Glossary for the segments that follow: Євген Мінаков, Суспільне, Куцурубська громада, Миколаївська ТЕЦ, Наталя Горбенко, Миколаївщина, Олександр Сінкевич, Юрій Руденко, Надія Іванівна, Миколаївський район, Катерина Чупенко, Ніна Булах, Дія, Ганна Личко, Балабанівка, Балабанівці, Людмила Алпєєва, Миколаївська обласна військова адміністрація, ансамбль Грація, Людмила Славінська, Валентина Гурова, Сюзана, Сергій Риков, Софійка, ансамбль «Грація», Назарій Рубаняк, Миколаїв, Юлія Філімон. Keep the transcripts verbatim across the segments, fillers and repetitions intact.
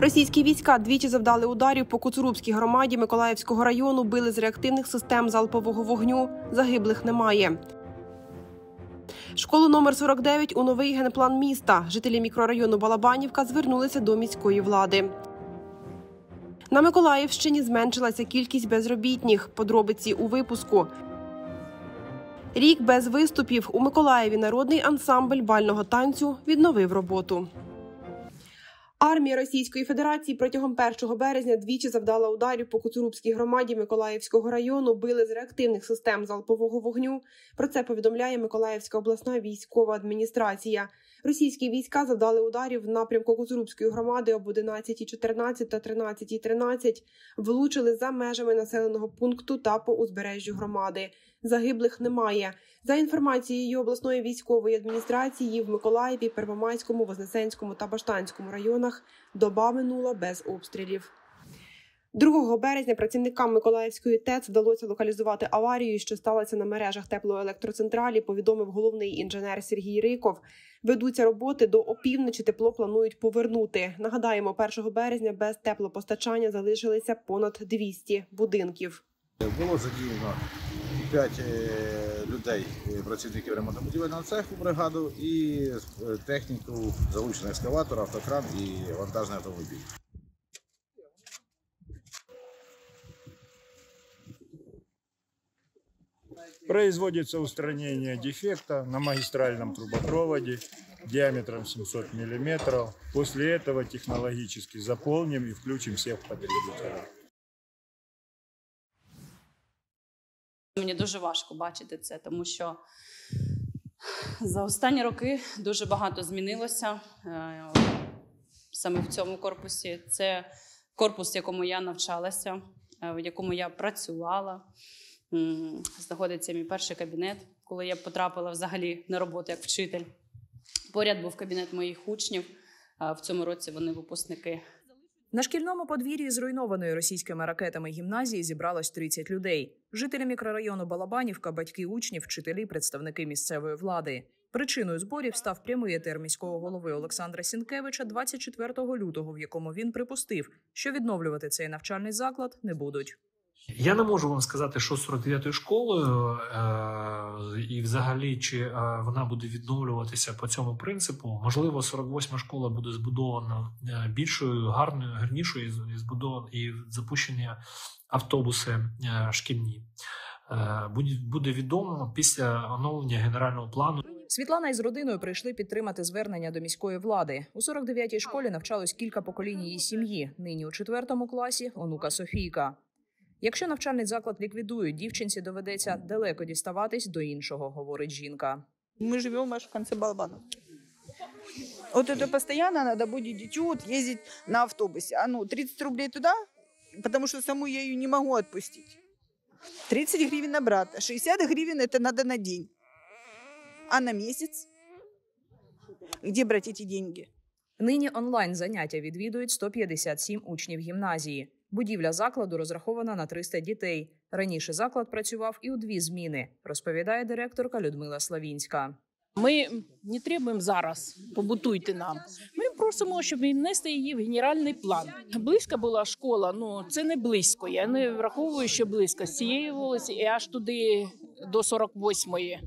Російські війська двічі завдали ударів по Куцурубській громаді Миколаївського району, били з реактивних систем залпового вогню. Загиблих немає. Школу номер сорок дев'ять у новий генплан міста. Жителі мікрорайону Балабанівка звернулися до міської влади. На Миколаївщині зменшилася кількість безробітних. Подробиці у випуску. Рік без виступів. У Миколаєві народний ансамбль бального танцю відновив роботу. Армія Російської Федерації протягом першого березня двічі завдала ударів по Куцурубській громаді Миколаївського району, били з реактивних систем залпового вогню. Про це повідомляє Миколаївська обласна військова адміністрація. Російські війська завдали ударів в напрямку Куцурубської громади об одинадцятій чотирнадцять та тринадцятій тринадцять, влучили за межами населеного пункту та по узбережжю громади. Загиблих немає. За інформацією обласної військової адміністрації, в Миколаєві, Первомайському, Вознесенському та Баштанському районах доба минула без обстрілів. другого березня працівникам Миколаївської ТЕЦ вдалося локалізувати аварію, що сталася на мережах теплоелектроцентралі, повідомив головний інженер Сергій Риков. Ведуться роботи, до опівночі тепло планують повернути. Нагадаємо, першого березня без теплопостачання залишилися понад двісті будинків. Було задіяно п'ять людей, працівників ремонтно-будівельного цеху, бригаду і техніку, залучений екскаватор, автокран і вантажний автомобіль. Производится устранение дефекта на магистральном трубопроводе диаметром семьсот миллиметров. После этого технологически заполним и включим всех потребителей. Мені дуже важко бачити це, тому що за останні роки дуже багато змінилося саме в цьому корпусі. Це корпус, в якому я навчалася, в якому я працювала. Знаходиться мій перший кабінет, коли я потрапила взагалі на роботу як вчитель. Поряд був кабінет моїх учнів, в цьому році вони випускники. На шкільному подвір'ї зруйнованої російськими ракетами гімназії зібралось тридцять людей. Жителі мікрорайону Балабанівка, батьки учнів, вчителі, представники місцевої влади. Причиною зборів став прямий етер міського голови Олександра Сінкевича двадцять четвертого лютого, в якому він припустив, що відновлювати цей навчальний заклад не будуть. Я не можу вам сказати, що з сорок дев'ятою школою е і взагалі, чи е вона буде відновлюватися по цьому принципу. Можливо, сорок восьма школа буде збудована більшою, гарною, гарнішою, і збудована і запущені автобуси е шкільні. Е буде відомо після оновлення генерального плану. Світлана із родиною прийшли підтримати звернення до міської влади. У сорок дев'ятій школі навчалось кілька поколінь її сім'ї. Нині у четвертому класі онука Софійка. Якщо навчальний заклад ліквідують, дівчинці доведеться далеко діставатись до іншого, говорить жінка. Ми живемо аж в кінці Балабановки. От це постійно треба буде дитю їздити на автобусі. А ну, тридцять рублів туди, тому що саму я її не можу відпустити. тридцять гривень на брата, шістдесят гривень це треба на день. А на місяць? Де брати ці гроші? Нині онлайн-заняття відвідують сто п'ятдесят сім учнів гімназії. Будівля закладу розрахована на триста дітей. Раніше заклад працював і у дві зміни, розповідає директорка Людмила Славінська. Ми не требуємо зараз, побутуйте нам. Ми просимо, щоб віднести її в генеральний план. Близько була школа, ну це не близько. Я не враховую, що близько з цієї вулиці і аж туди до сорок восьмої.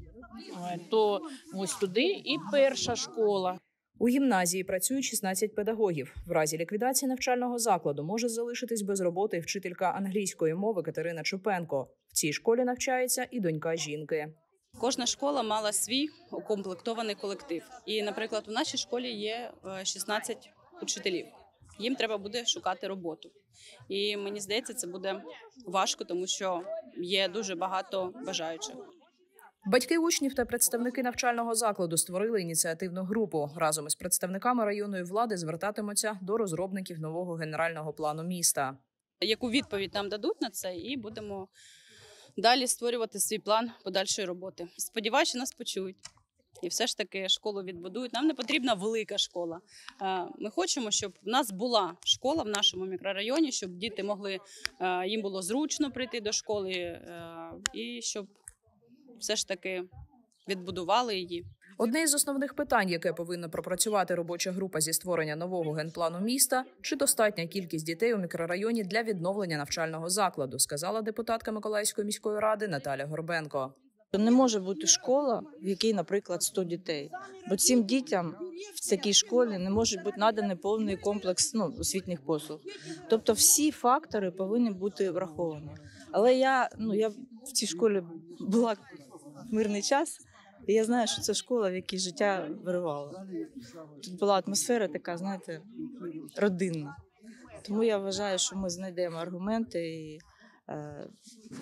То ось туди і перша школа. У гімназії працюють шістнадцять педагогів. В разі ліквідації навчального закладу може залишитись без роботи вчителька англійської мови Катерина Чупенко. В цій школі навчається і донька жінки. Кожна школа мала свій укомплектований колектив. І, наприклад, у нашій школі є шістнадцять учителів. Їм треба буде шукати роботу. І мені здається, це буде важко, тому що є дуже багато бажаючих. Батьки учнів та представники навчального закладу створили ініціативну групу. Разом із представниками районної влади звертатимуться до розробників нового генерального плану міста. Яку відповідь нам дадуть на це, і будемо далі створювати свій план подальшої роботи. Сподіваюся, що нас почують. І все ж таки школу відбудують. Нам не потрібна велика школа. Ми хочемо, щоб в нас була школа в нашому мікрорайоні, щоб діти могли, їм було зручно прийти до школи і щоб все ж таки відбудували її. Одне із основних питань, яке повинна пропрацювати робоча група зі створення нового генплану міста – чи достатня кількість дітей у мікрорайоні для відновлення навчального закладу, сказала депутатка Миколаївської міської ради Наталя Горбенко. Не може бути школа, в якій, наприклад, сто дітей, бо цим дітям в такій школі не може бути наданий повний комплекс ну, освітніх послуг. Тобто всі фактори повинні бути враховані. Але я, ну, я в цій школі була мирний час, і я знаю, що це школа, в якій життя виривало. Тут була атмосфера така, знаєте, родинна. Тому я вважаю, що ми знайдемо аргументи, і, е,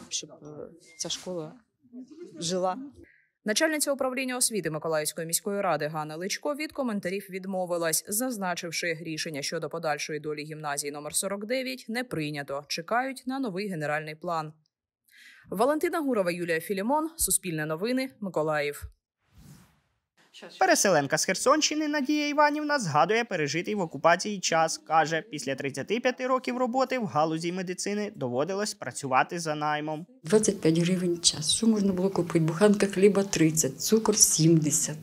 щоб ця школа жила. Начальниця управління освіти Миколаївської міської ради Ганна Личко від коментарів відмовилась, зазначивши, рішення щодо подальшої долі гімназії номер сорок дев'ять не прийнято. Чекають на новий генеральний план. Валентина Гурова, Юлія Філімон, Суспільне новини, Миколаїв. Переселенка з Херсонщини Надія Іванівна згадує пережитий в окупації час. Каже, після тридцяти п'яти років роботи в галузі медицини доводилось працювати за наймом. двадцять п'ять гривень час. Що можна було купити? Буханка хліба тридцять, цукор сімдесят,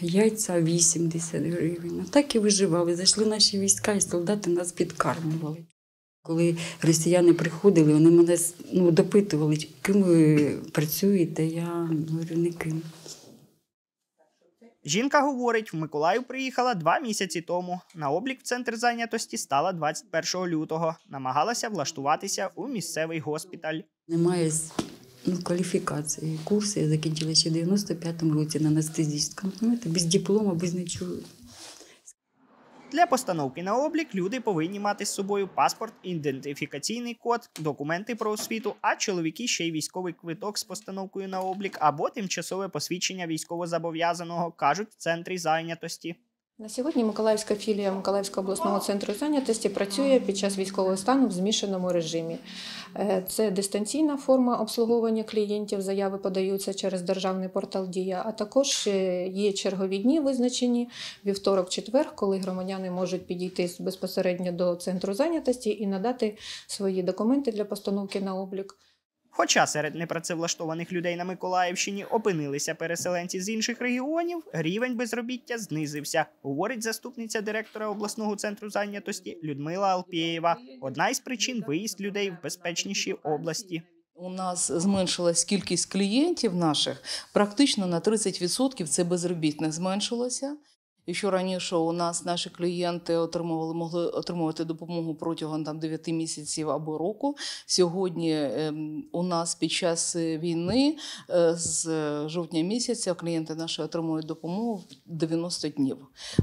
яйця вісімдесят гривень. Так і виживали. Зайшли наші війська і солдати нас підкармували. Коли росіяни приходили, вони мене ну, допитували, ким ви працюєте, я говорю, не ким. Жінка говорить, в Миколаїв приїхала два місяці тому. На облік в центр зайнятості стала двадцять першого лютого. Намагалася влаштуватися у місцевий госпіталь. Немає ну, кваліфікації. Курси я закінчила ще в дев'яносто п'ятому році на анестезістку. Без диплома, без нічого. Для постановки на облік люди повинні мати з собою паспорт, ідентифікаційний код, документи про освіту, а чоловіки ще й військовий квиток з постановкою на облік або тимчасове посвідчення військовозобов'язаного, кажуть в центрі зайнятості. На сьогодні Миколаївська філія Миколаївського обласного центру зайнятості працює під час військового стану в змішаному режимі. Це дистанційна форма обслуговування клієнтів, заяви подаються через державний портал «Дія», а також є чергові дні визначені вівторок-четвер, коли громадяни можуть підійти безпосередньо до центру зайнятості і надати свої документи для постановки на облік. Хоча серед непрацевлаштованих людей на Миколаївщині опинилися переселенці з інших регіонів, рівень безробіття знизився, говорить заступниця директора обласного центру зайнятості Людмила Алпєєва. Одна із причин – виїзд людей в безпечніші області. У нас зменшилась кількість клієнтів наших, практично на тридцять відсотків це безробітних зменшилося. І що раніше у нас наші клієнти отримували, могли отримувати допомогу протягом там, дев'яти місяців або року. Сьогодні е, у нас під час війни е, з жовтня місяця клієнти наші отримують допомогу в дев'яносто днів.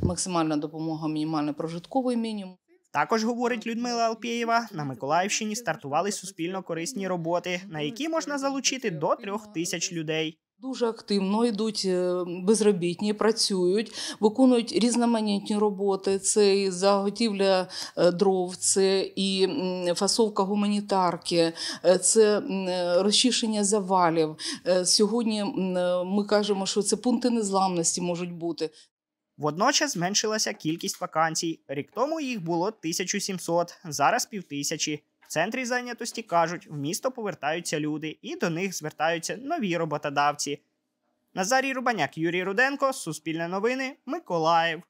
Максимальна допомога – мінімальний прожитковий мінімум. Також, говорить Людмила Алпєєва, на Миколаївщині стартували суспільно-корисні роботи, на які можна залучити до трьох тисяч людей. Дуже активно йдуть безробітні, працюють, виконують різноманітні роботи. Це і заготівля дров, це і фасовка гуманітарки, це розчищення завалів. Сьогодні ми кажемо, що це пункти незламності можуть бути. Водночас зменшилася кількість вакансій. Рік тому їх було тисяча сімсот, зараз півтисячі. В центрі зайнятості кажуть, в місто повертаються люди і до них звертаються нові роботодавці. Назарій Рубаняк, Юрій Руденко, Суспільне новини, Миколаїв.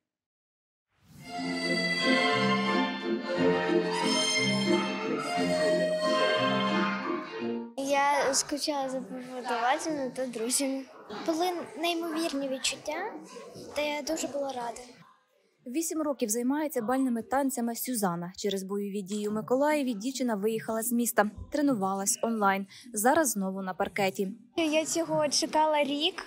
Я скучала за преподавателем та друзями. Були неймовірні відчуття, та я дуже була рада. Вісім років займається бальними танцями Сюзана. Через бойові дії у Миколаєві дівчина виїхала з міста, тренувалась онлайн. Зараз знову на паркеті. Я цього чекала рік.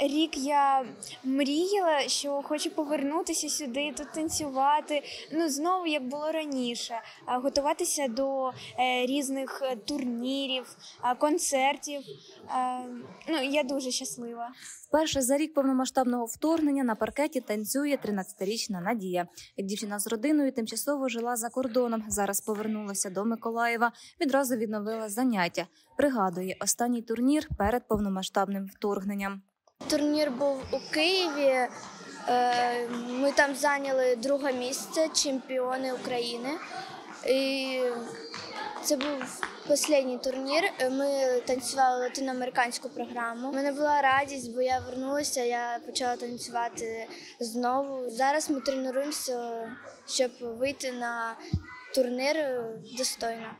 Рік я мріяла, що хочу повернутися сюди, тут танцювати. Ну, знову, як було раніше, готуватися до різних турнірів, концертів. Ну, я дуже щаслива. Вперше за рік повномасштабного вторгнення на паркеті танцює тринадцятирічна Надія. Дівчина з родиною тимчасово жила за кордоном. Зараз повернулася до Миколаєва, відразу відновила заняття. Пригадує останній турнір перед повномасштабним вторгненням. Турнір був у Києві, ми там зайняли друге місце, чемпіони України. І Це був останній турнір. Ми танцювали латиноамериканську програму. У мене була радість, бо я повернулася, я почала танцювати знову. Зараз ми тренуємося, щоб вийти на турнір достойно.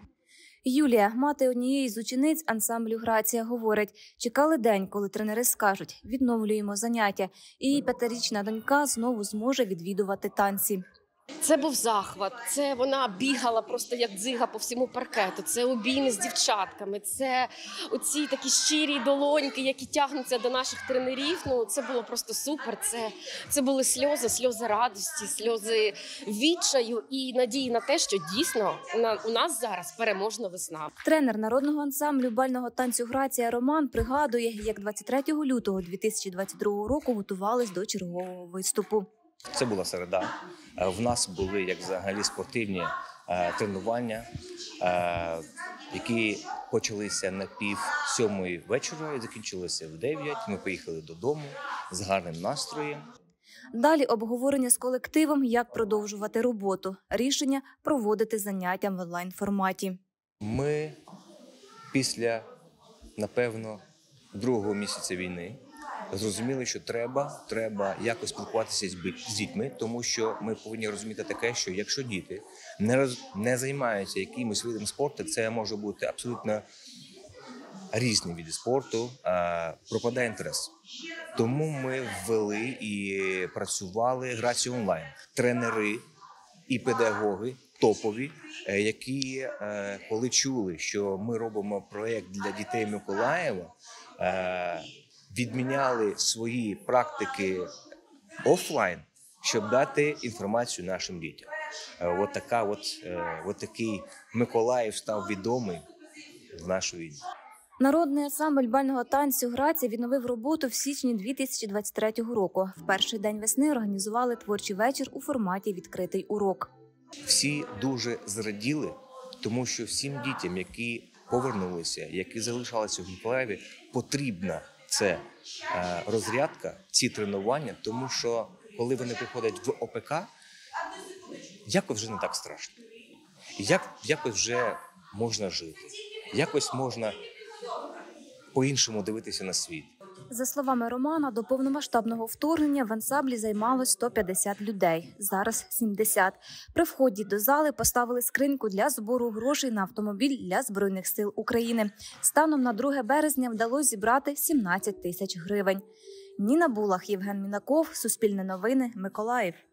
Юлія, мати однієї з учениць ансамблю «Грація», говорить, чекали день, коли тренери скажуть: відновлюємо заняття. І її п'ятирічна донька знову зможе відвідувати танці. Це був захват, це вона бігала просто як дзига по всьому паркету, це обійми з дівчатками, це оці такі щирі долоньки, які тягнуться до наших тренерів. Ну, це було просто супер, це, це були сльози, сльози радості, сльози відчаю і надії на те, що дійсно у нас зараз переможна весна. Тренер народного ансамблю бального танцю «Грація» Роман пригадує, як двадцять третього лютого дві тисячі двадцять другого року готувались до чергового виступу. Це була середа. В нас були, як взагалі, спортивні е, тренування, е, які почалися на пів сьомої вечора і закінчилися в дев'ять. Ми поїхали додому з гарним настроєм. Далі обговорення з колективом, як продовжувати роботу. Рішення – проводити заняття в онлайн-форматі. Ми після, напевно, другого місяця війни зрозуміли, що треба, треба якось спілкуватися з дітьми, тому що ми повинні розуміти таке, що якщо діти не, роз... не займаються якимось видом спорту, це може бути абсолютно різні види спорту, а, пропадає інтерес. Тому ми ввели і працювали «Грацію онлайн». Тренери і педагоги топові, які, коли чули, що ми робимо проєкт для дітей Миколаєва, а, відміняли свої практики офлайн, щоб дати інформацію нашим дітям. От, така, от, от такий Миколаїв став відомий в нашу війну. Народний ансамбль бального танцю «Грація» відновив роботу в січні дві тисячі двадцять третього року. В перший день весни організували творчий вечір у форматі «Відкритий урок». Всі дуже зраділи, тому що всім дітям, які повернулися, які залишалися в Миколаєві, потрібна це е, розрядка, ці тренування, тому що коли вони приходять в ОПК, якось вже не так страшно. Як, якось вже можна жити, якось можна по-іншому дивитися на світ. За словами Романа, до повномасштабного вторгнення в ансамблі займалось сто п'ятдесят людей, зараз сімдесят. При вході до зали поставили скриньку для збору грошей на автомобіль для Збройних сил України. Станом на друге березня вдалося зібрати сімнадцять тисяч гривень. Ніна Булах, Євген Мінаков, Суспільне новини, Миколаїв.